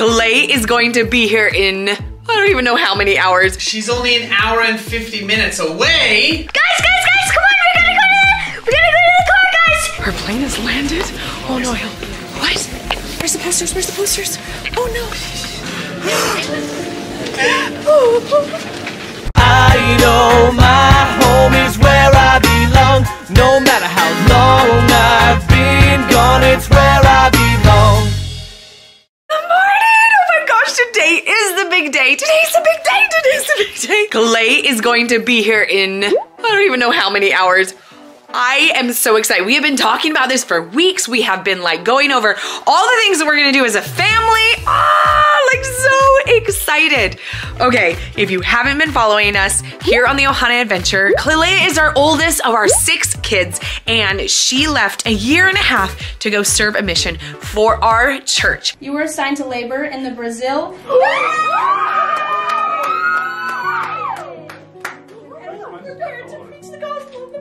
Klai is going to be here in, I don't even know how many hours. She's only an hour and 50 minutes away. Guys, come on, we gotta go to the car, guys. Her plane has landed. Oh no, what? Where's the posters? Oh no. I know my home is where I belong. No matter how long I've been gone, it's where I belong. Today is the big day. Today's the big day. Klai is going to be here in, I don't even know how many hours. I am so excited. We have been talking about this for weeks. We have been like going over all the things that we're gonna do as a family. Like so excited. Okay, if you haven't been following us here on the Ohana Adventure, Klailea is our oldest of our 6 kids, and she left a 1.5 years to go serve a mission for our church. You were assigned to labor in the Brazil.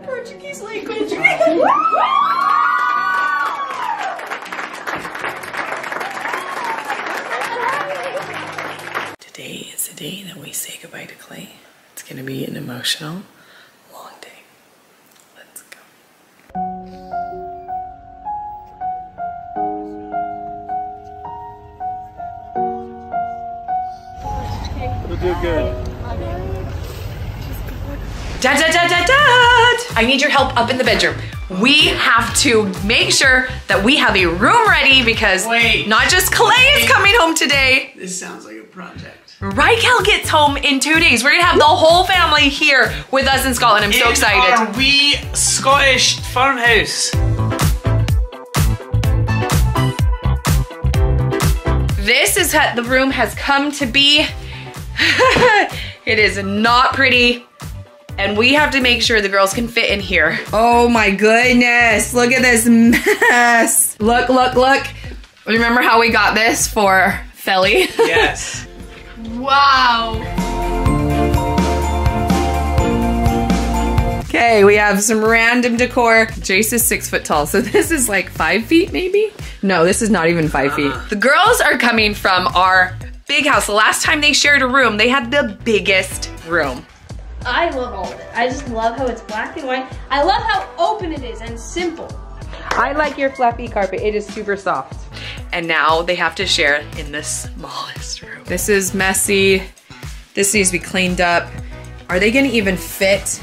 Portuguese language. Today is the day that we say goodbye to Klai. It's gonna be an emotional, long day. Let's go. You did good. I need your help up in the bedroom. We have to make sure that we have a room ready because not just Klai is coming home today. This sounds like a project. Rykel gets home in 2 days. We're gonna have the whole family here with us in Scotland. I'm so excited. Our wee Scottish farmhouse. This is what the room has come to be. It is not pretty. And we have to make sure the girls can fit in here. Oh my goodness, look at this mess. Look. Remember how we got this for Feli? Yes. Wow. Okay, we have some random decor. Jace is 6 foot tall, so this is like 5 feet maybe? No, this is not even 5 feet. The girls are coming from our big house. The last time they shared a room, they had the biggest room. I love all of it. I just love how it's black and white. I love how open it is and simple. I like your fluffy carpet. It is super soft. And now they have to share in the smallest room. This is messy. This needs to be cleaned up. Are they gonna even fit?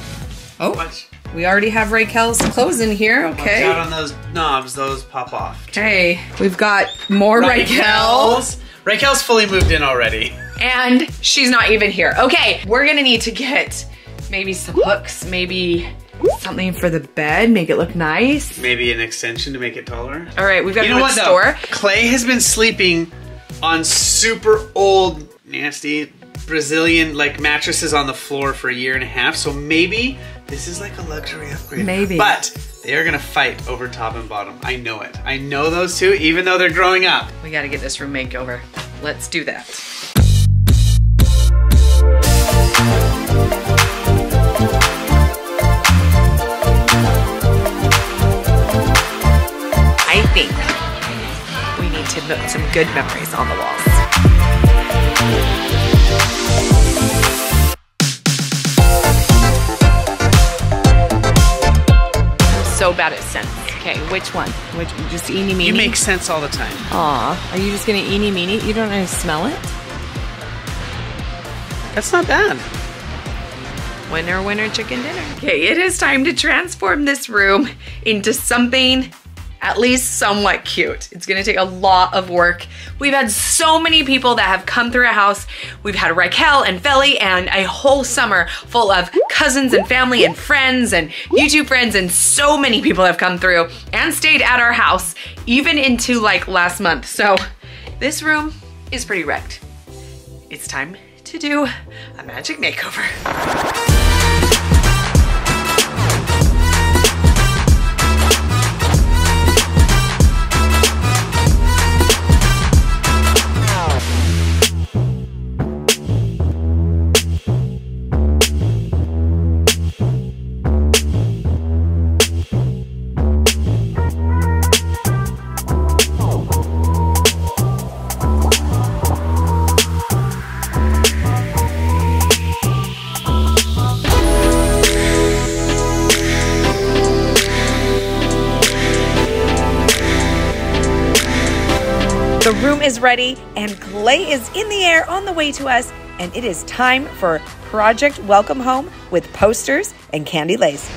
Oh, we already have Rykel's clothes in here, okay. Watch out on those knobs, those pop off. Okay, we've got more Rykel's. Rykel's fully moved in already. And she's not even here. Okay, we're gonna need to get maybe some hooks, maybe something for the bed, make it look nice. Maybe an extension to make it taller. All right, we've got to go to the store. Klai has been sleeping on super old, nasty Brazilian like mattresses on the floor for 1.5 years, so maybe this is like a luxury upgrade. Maybe. But they're gonna fight over top and bottom. I know it. I know those two, even though they're growing up. We gotta get this room makeover. Let's do that. I think we need to put some good memories on the walls. So bad at scents. Okay, which one? Just eeny meeny? You make sense all the time. Aw, are you just gonna eeny meeny? You don't even smell it? That's not bad. Winner, winner, chicken dinner. Okay, it is time to transform this room into something at least somewhat cute. It's gonna take a lot of work. We've had so many people that have come through our house. We've had Rykel and Feli and a whole summer full of cousins and family and friends and YouTube friends, and so many people have come through and stayed at our house even into like last month. So this room is pretty wrecked. It's time to do a magic makeover. is ready and Klai is in the air on the way to us, and it is time for Project Welcome Home with posters and candy lace.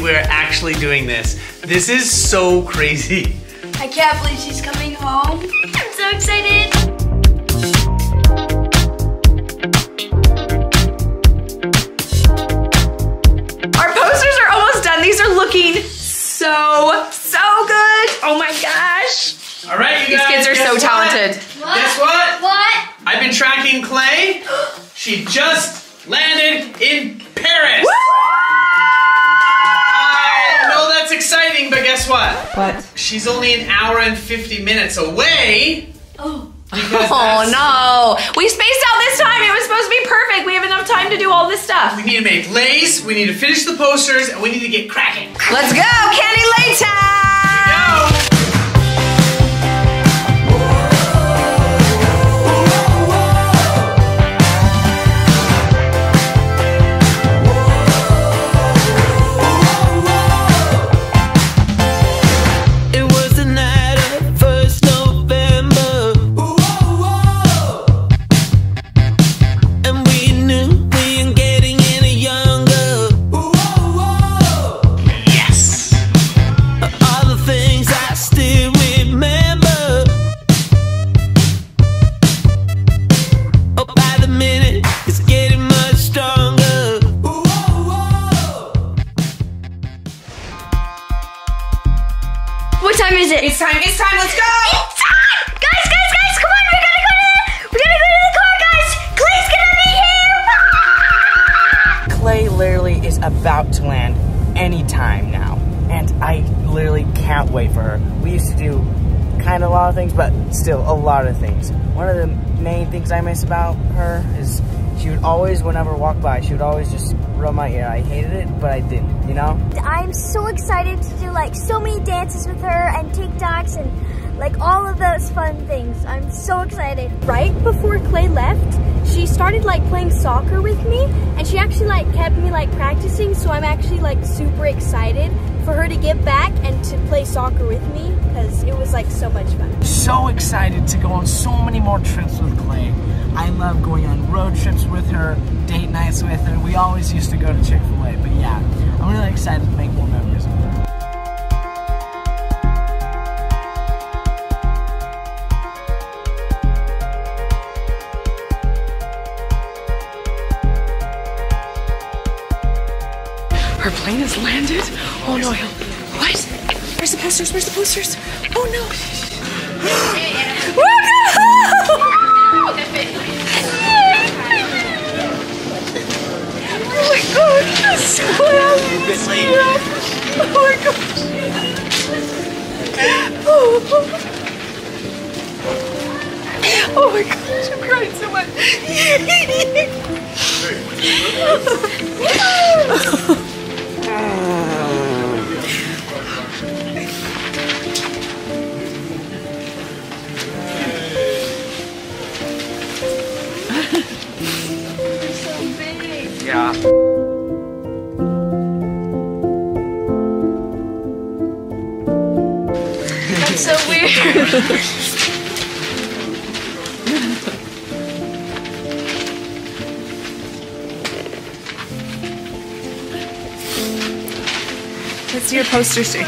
We're actually doing this. This is so crazy. I can't believe she's coming home. I'm so excited. Our posters are almost done. These are looking so good. Oh my gosh. All right, you guys. These kids are so talented. What? Guess what? What? I've been tracking Klai. She just landed in Paris. Woo! Exciting, but guess what? What? She's only an hour and 50 minutes away. Oh. Oh no. We spaced out this time. It was supposed to be perfect. We have enough time to do all this stuff. We need to make lace, we need to finish the posters, and we need to get cracking. Let's go, candy lace time! Here we go. It's time, let's go! It's time! Guys, come on, we gotta go to the car, guys! Klai's gonna be here! Ah! Klai literally is about to land any time now, and I literally can't wait for her. We used to do kind of a lot of things, but still a lot of things. One of the main things I miss about her is she would always, whenever I walked by, she would always just rub my ear. I hated it, but I didn't, you know? I'm so excited to do like so many dances with her and TikToks and like all of those fun things. I'm so excited. Right before Klai left, she started like playing soccer with me, and she actually like kept me like practicing, so I'm actually like super excited for her to get back and to play soccer with me because it was like so much fun. So excited to go on so many more trips with Klai. I love going on road trips with her, date nights with her. We always used to go to Chick-fil-A, but yeah, I'm really excited to make more memories with her. Her plane has landed. Oh no, what? Where's the posters? Where's the posters? Oh no. Oh no! Oh my god, I'm so happy to see you. Oh my gosh. Oh my gosh, I'm crying so much. Yeah. That's so weird. Let's see your poster stick.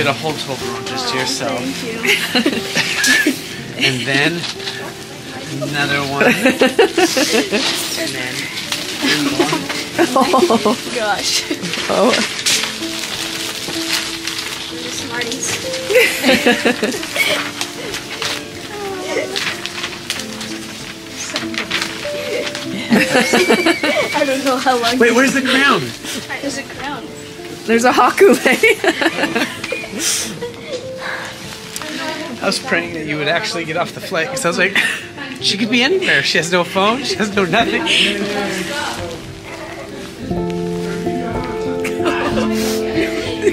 A whole Toblerone just to yourself. Thank you. And then another one. And then one. Oh my gosh. Oh. Marty's. I don't know how long. Wait, where's the crown? There's a crown. There's a hakule. I was praying that you would actually get off the flight because I was like, she could be anywhere. She has no phone. She has no nothing.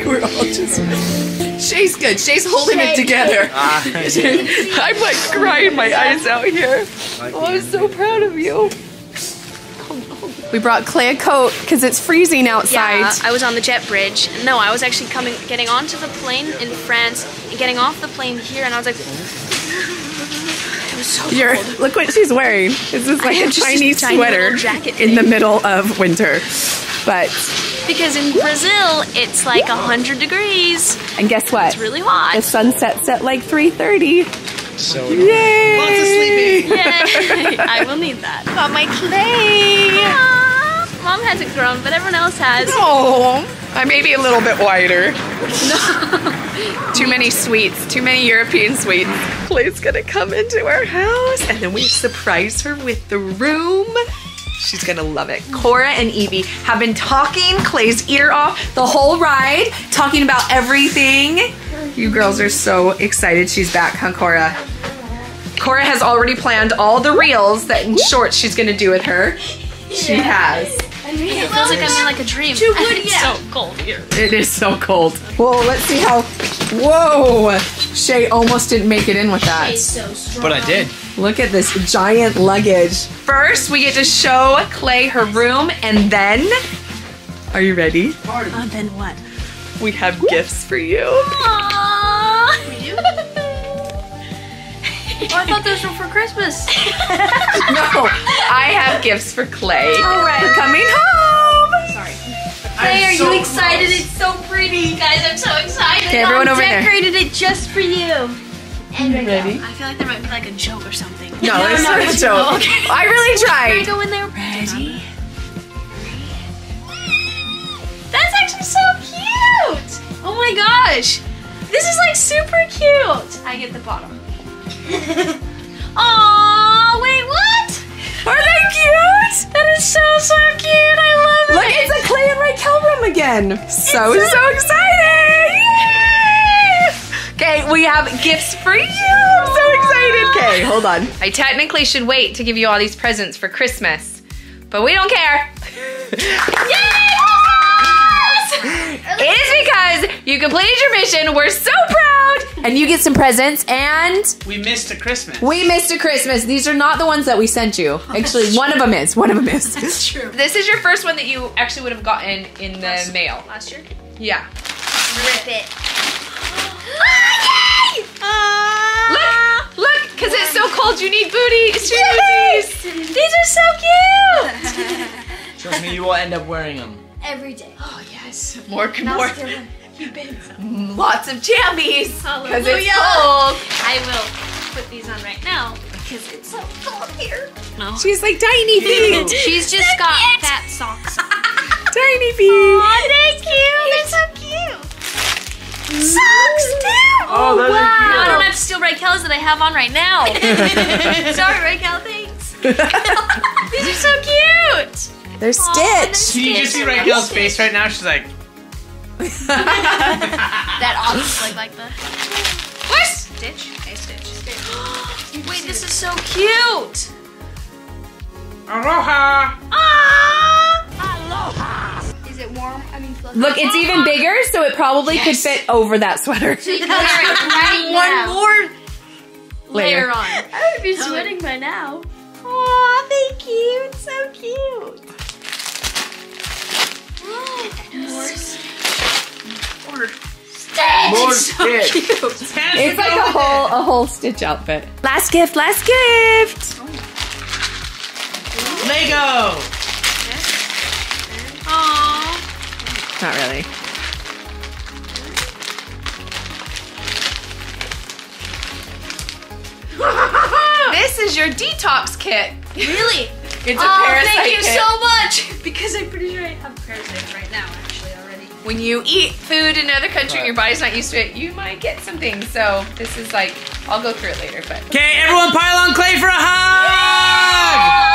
We're all just. Shae's good. Shae's holding it together. I'm like crying my eyes out here. Oh, I'm so proud of you. We brought Klai a coat because it's freezing outside. Yeah, I was on the jet bridge. No, I was actually getting onto the plane in France and getting off the plane here, and I was like, it was so cold. Look what she's wearing. This is like a tiny sweater jacket in the middle of winter. But because in Brazil it's like 100 degrees. And guess what? It's really hot. The sun sets at like 3:30. So yay! Lots of sleeping. Yay! I will need that. Got my Klai. Aww. Mom hasn't grown, but everyone else has. No, I may be a little bit wider. No. Too many sweets. Too many European sweets. Klai's gonna come into our house, and then we surprise her with the room. She's gonna love it. Cora and Evie have been talking Klai's ear off the whole ride, talking about everything. You girls are so excited she's back, huh, Cora? Cora has already planned all the reels that in shorts she's gonna do with her. She has. It feels like I'm in like a dream. It's so cold here. It is so cold. Whoa, let's see how. Whoa! Shae almost didn't make it in with that. Shae's so strong. But I did. Look at this giant luggage. First, we get to show Klai her room, and then. Are you ready? Then what? We have gifts for you. Aww. For you? Oh, I thought those were for Christmas. No, I have gifts for Klai. All right. We're coming home. Sorry. Klai, are you excited? It's so pretty. Guys, I'm so excited. Okay, everyone over there. I decorated it just for you. And ready? I feel like there might be like a joke or something. No, it's not a joke. Okay. I really tried. Can I go in there? Ready? That's actually so cute! Oh my gosh! This is like super cute! I get the bottom. Aww, wait, what? Are they cute? That is so cute! I love it! Look, it's a Klai and Rykel room again! So excited! Yay! Okay, we have gifts for you! I'm so excited! Okay, hold on. I technically should wait to give you all these presents for Christmas, but we don't care! Yay! It is because you completed your mission. We're so proud. And you get some presents and... We missed a Christmas. We missed a Christmas. These are not the ones that we sent you. Actually, one of them is. One of them is. That's true. This is your first one that you actually would have gotten in the mail. Last year? Yeah. Rip it. Oh, yay! Look, because it's so cold you need booties. Yes! These are so cute. Trust me, you will end up wearing them. Every day. Oh yes, more. Lots of jammies. Because it's cold. I will put these on right now because it's so cold here. No. She's like tiny feet. She's just so got cute. Fat socks. Tiny feet. Oh, thank you. They're so cute. Socks too. Oh, those are cute. No, I don't have to steal Rykel's that I have on right now. Sorry, Rykel. Thanks. These are so cute. They're Stitch. Can you just see Rykel's face right now? She's like... That obviously like the... What? Stitch? Hey, Stitch. Wait, this is so cute! Aloha! Ah! Aloha! Is it warm? I mean... Fluffy. Look, it's even bigger, so it probably could fit over that sweater. So you can wear it right now. One more layer on. I would be sweating by now. Aw, thank you. It's so cute. More Stitch. More Stitch. So cute. It's like a whole Stitch outfit. Last gift. Lego. Aww. Not really. This is your detox kit. Really? It's a parasite kit. Thank you so much. Because I'm pretty sure I have parasites right now, actually, already. when you eat food in another country and your body's not used to it, you might get some things. So this is like, I'll go through it later. But okay, everyone pile on Klai for a hug! Yeah!